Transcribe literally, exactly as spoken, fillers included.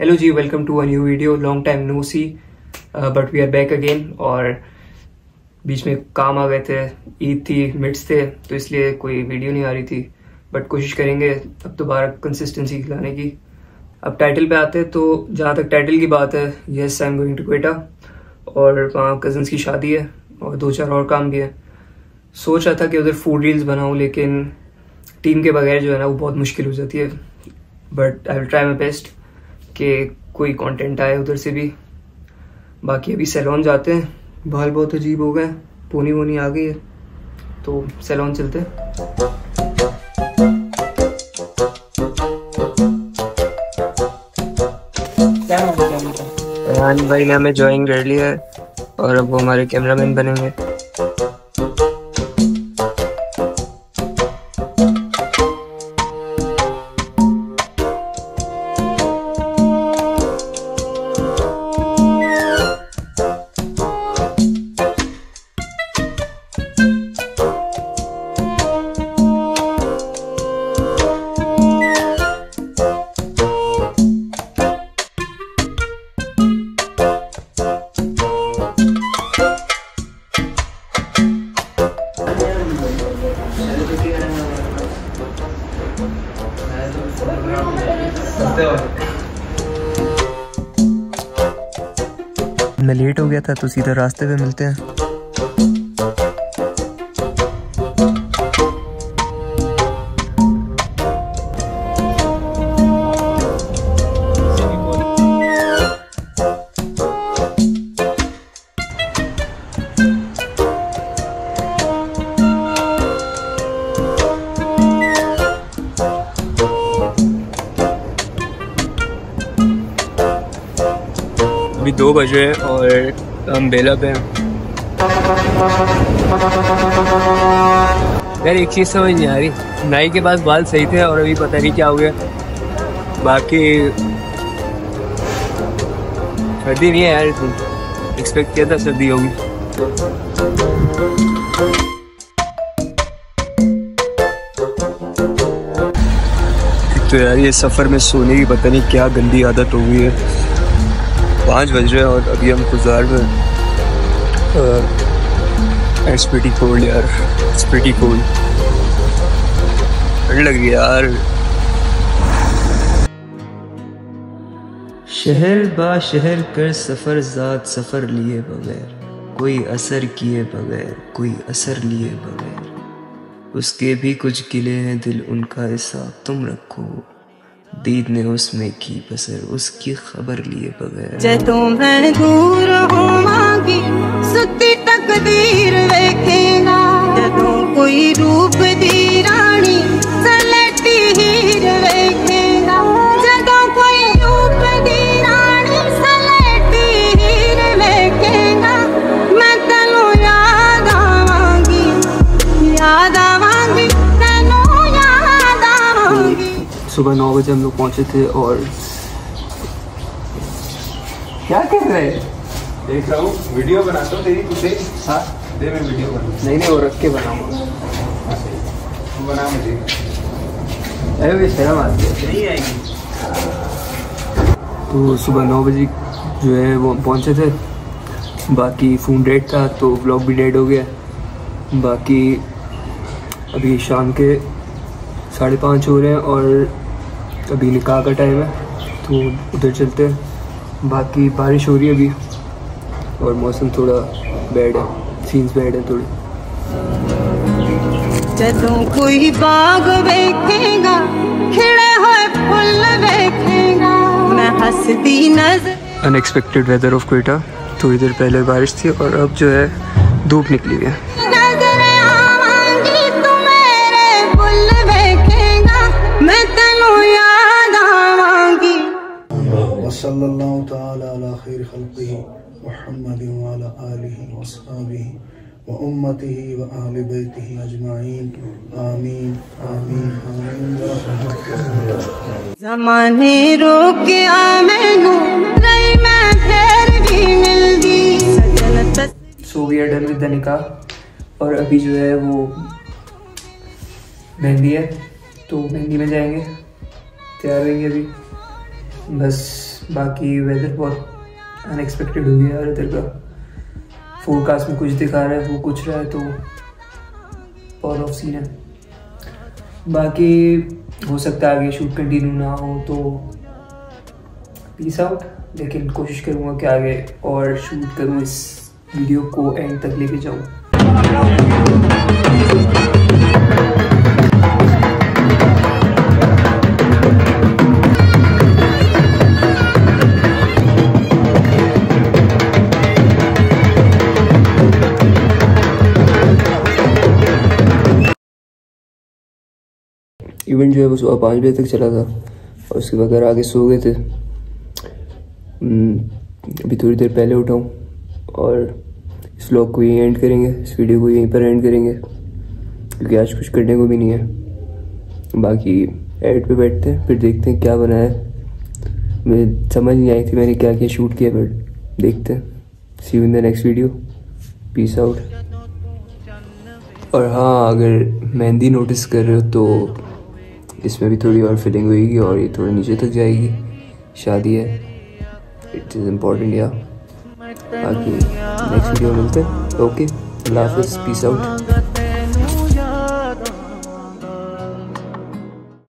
Hello ji, welcome to a new video. Long time no see, but we are back again. और बीच में काम आ गए थे, ईद थी, मिट्स थे, तो इसलिए कोई वीडियो नहीं आ रही थी। बट कोशिश करेंगे अब दोबारा कंसिस्टेंसी लाने की। अब टाइटल पे आते हैं। तो जहाँ तक टाइटल की बात है, yes I am going to Quetta, और वहाँ कज़न्स की शादी है और दो चार और काम भी है। सोच रहा था कि उधर फूड रील्स बनाऊँ, लेकिन टीम के बगैर जो है ना वो बहुत मुश्किल हो जाती है। But I will try my best कि कोई कंटेंट आए उधर से भी। बाकी अभी सैलून जाते हैं। बाल बहुत अजीब हो गए, पोनी वोनी आ गई है, तो सैलून चलते हैं। रानी भाई ने हमें ज्वाइन कर लिया है और अब वो हमारे कैमरामैन बनेंगे। मैं लेट हो गया था, तो सीधा रास्ते पे मिलते हैं। अभी दो बज रहे हैं और हम बेला पे हैं। यार एक चीज़ समझ नहीं आ रही, नाई के पास बाल सही थे और अभी पता नहीं क्या हो गया। बाकी सर्दी नहीं है यार इतनी, एक्सपेक्ट किया था सर्दी होगी। तो यार ये सफ़र में सोने की पता नहीं क्या गंदी आदत हो गई है। पाँच बज रहे हैं और अभी हम गुजार में। इट्स प्रीटी कोल्ड यार, इट्स प्रीटी कोल्ड, ठंड लग रही है यार। शहर बा शहर कर सफ़र ज़ात, सफ़र लिए बगैर, कोई असर किए बगैर, कोई असर लिए बगैर। उसके भी कुछ गिले हैं, दिल उनका हिसाब तुम रखो, दीद ने उसमें की बसर, उसकी खबर लिए बगैर। जतो मैं दूर होवांगी, सुती तकदीर देखेगा, जतो कोई रूप दी रानी सलेटी हीर देखेगा, जतो कोई रूप दी रानी सलेटी हीर देखेगा। मैं तनु याद आवांगी, याद आवांगी, तनु याद आवांगी। सुबह नौ बजे हम लोग पहुंचे थे और क्या कर रहे हैं? देख रहा हूँ, वीडियो बनाता हूँ तेरी, तुझे हाँ दे मैं वीडियो बना। नहीं नहीं, वो रख के बनाऊंगा, बना मुझे। अरे वे शर्म आती है, नहीं आएगी। तो सुबह नौ बजे जो है वो पहुंचे थे। बाकी फ़ोन डेड था तो व्लॉग भी डेड हो गया। बाकी अभी शाम के साढ़े पाँच हो रहे हैं और अभी निकाह का टाइम है, तो उधर चलते हैं। बाकी बारिश हो रही है अभी और मौसम थोड़ा बैड है, सीन्स बैड है थोड़े। जदों कोई बाग देखेगा, खिले हुए फूल देखेगा, मैं हंसती नजर। Unexpected weather of Quetta. थोड़ी देर पहले बारिश थी और अब जो है धूप निकली है। सल्लल्लाहु तआला अला खैर खल्क़िही मुहम्मद व अला आलिहि व अस्हाबिहि व उम्मतिहि व अहले बैतिहि अजमाइन। आमीन आमीन आमीन। ज़माने रोके आ मैनू नहीं, मैं फिर भी मिल गई सजन। So we are done with the nikah और अभी जो है वो मेहंदी है, तो मेहंदी में जाएंगे, तैयार होंगे। अभी बस बाकी वेदर बहुत अनएक्सपेक्टेड हो गया और इधर का फोरकास्ट में कुछ दिखा रहा है वो कुछ रहा है, तो बहुत ऑफ सीन है। बाकी हो सकता है आगे शूट कंटिन्यू ना हो तो पीस आउट, लेकिन कोशिश करूँगा कि आगे और शूट करूँ, इस वीडियो को एंड तक लेके जाऊँ। इवेंट जो है वो सुबह पाँच बजे तक चला था और उसके बाद घर आके सो गए थे। अभी थोड़ी देर पहले उठा हूँ और इस व्लॉग को यहीं एंड करेंगे, इस वीडियो को यहीं पर एंड करेंगे क्योंकि आज कुछ करने को भी नहीं है। बाकी एडिट पे बैठते हैं, फिर देखते हैं क्या बना है। मुझे समझ नहीं आई थी मैंने क्या क्या शूट किया, बट देखते हैं। See you in the next video, peace out. और हाँ, अगर मेहंदी नोटिस कर रहे हो तो इसमें भी थोड़ी और फिलिंग होगी और ये थोड़ी नीचे तक जाएगी। शादी है, इट इज़ इम्पोर्टेंट। या बाकी नेक्स्ट वीडियो मिलते हैं। ओके, अल्लाह हाफिज़, पीस आउट।